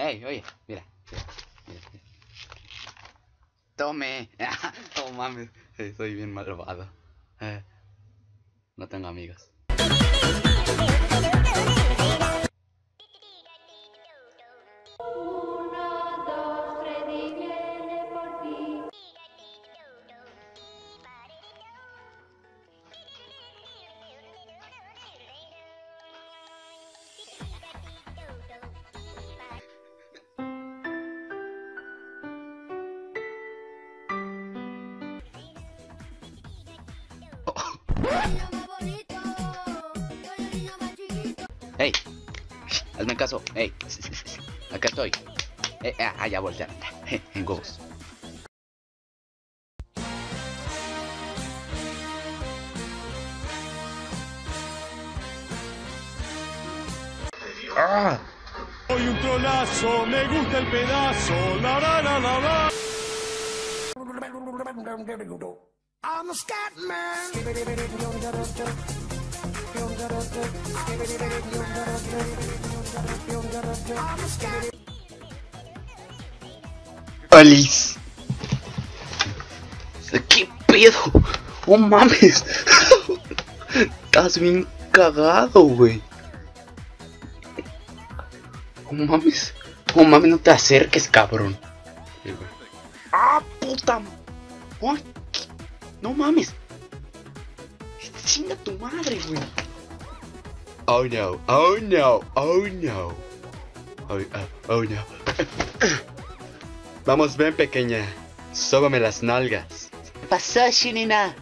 Ey, oye, mira. Tome. Oh, mames, soy bien malvado. No tengo amigos. Ey, hazme caso, ey, acá estoy. Ya voltearon, en huevos. ¡Ah! Soy un trolazo, me gusta el pedazo. La la la la la. I'm a scat man. Alice, ¿qué pedo? Oh mames, estás bien cagado, güey. Oh mames, no te acerques, cabrón. Ah, puta, what? No mames, chinga tu madre, güey. Oh no, oh no, oh no. Oh no. Vamos, ven, pequeña. Sóbame las nalgas. ¿Qué pasó, Shinina?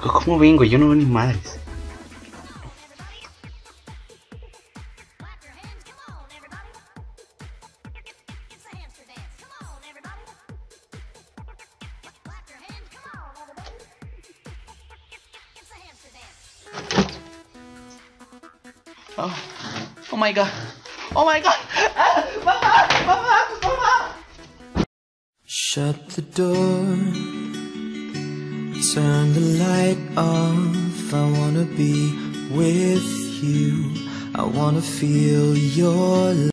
¿Cómo vengo? Yo no veo ni madres. Oh my god. Oh my god. Ah, mama. Shut the door. Turn the light off. I wanna be with you. I wanna feel your love.